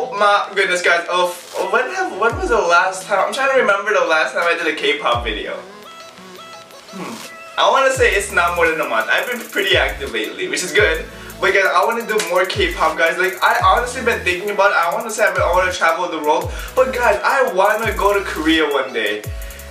Oh my goodness, guys. Oh, when was the last time? I'm trying to remember the last time I did a K-pop video. I want to say it's not more than a month. I've been pretty active lately, which is good. But guys, I want to do more K-pop, guys. Like, I honestly been thinking about it. I want to say I want to travel the world. But guys, I want to go to Korea one day.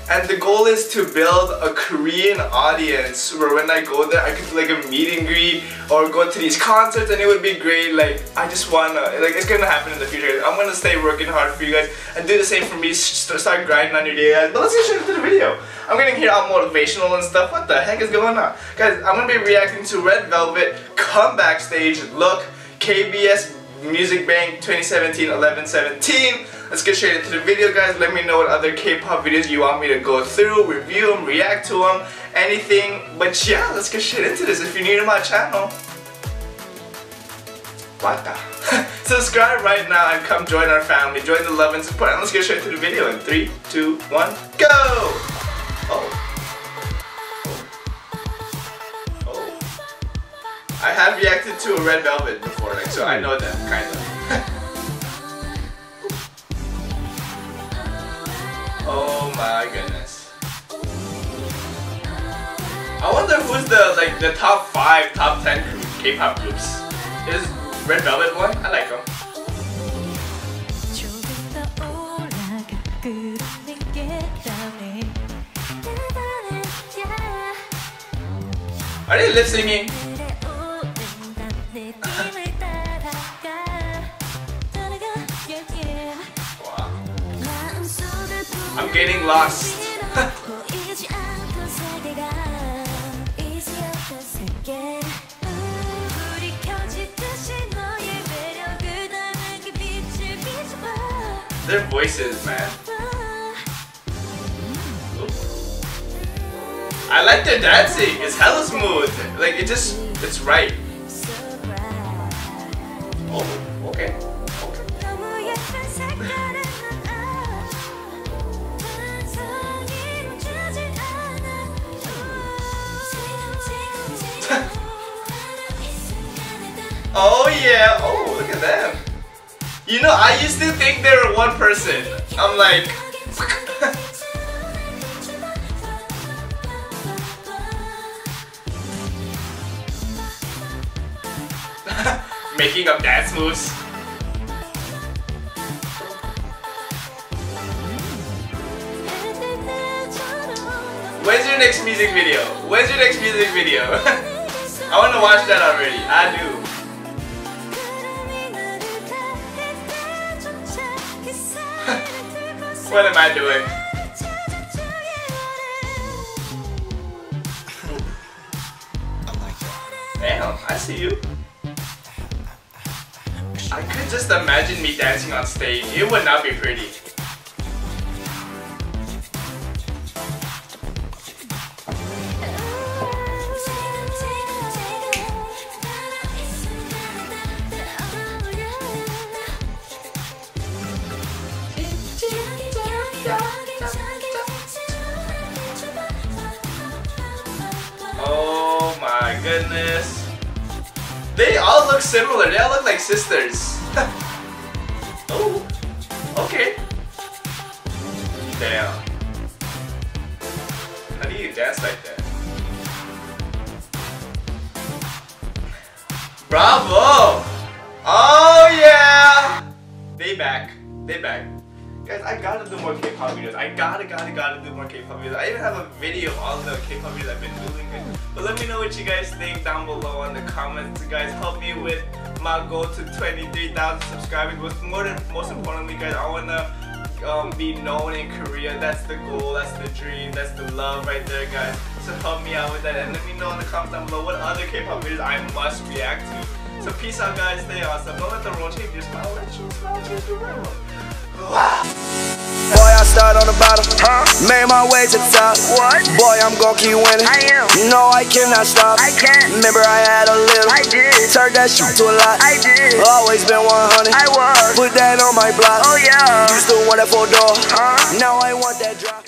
And the goal is to build a Korean audience where when I go there, I could do like a meet and greet or go to these concerts, and it would be great. Like, I just wanna, like, it's gonna happen in the future. I'm gonna stay working hard for you guys and do the same for me. Start grinding on your day, guys. But let's get straight into the video. I'm gonna hear all motivational and stuff. What the heck is going on? Guys, I'm gonna be reacting to Red Velvet Comeback Stage Look KBS Music Bank 2017 11/17. Let's get straight into the video, guys. Let me know what other K-pop videos you want me to go through, review them, react to them, anything. But yeah, let's get straight into this. If you're new to my channel, what the? Subscribe right now and come join our family. Join the love and support. And let's get straight to the video in 3, 2, 1, go! I have reacted to a Red Velvet before, like, so I know them, kind of. Oh my goodness. I wonder who's the, like, the top 5, top 10 K-pop groups. Is Red Velvet one? I like them. Are they lip singing? I'm getting lost. Their voices, man. I like their dancing. It's hella smooth. Like, it just, it's right. Oh, okay. Oh yeah, oh look at them. You know, I used to think they were one person. I'm like... Making up dance moves. When's your next music video? When's your next music video? I want to watch that already, I do. What am I doing? Damn, I see you. I could just imagine me dancing on stage. It would not be pretty. Oh my goodness. They all look similar. They all look like sisters. Oh, okay. Damn. How do you dance like that? Bravo! Oh yeah! They back. They back. Guys, I gotta do more K-pop videos. I gotta do more K-pop videos. I even have a video of all the K-pop videos I've been doing. But let me know what you guys think down below in the comments. You guys help me with my goal to 23,000 subscribers. But most importantly, guys, I wanna be known in Korea. That's the goal, that's the dream, that's the love right there, guys. So help me out with that. And let me know in the comments down below what other K-pop videos I must react to. So peace out, guys. Stay awesome. Don't let the world change your smile. Let your smile change the world. Wow. Boy, I start on the bottom, made my way to the top. What? Boy, I'm gon' keep winning. I am. No, I cannot stop. I can't. Remember, I had a little. I did. Turned that shit to a lot. I did. Always been 100. I was. Put that on my block. Oh yeah. Used to want that 4-door. Now I want that drop.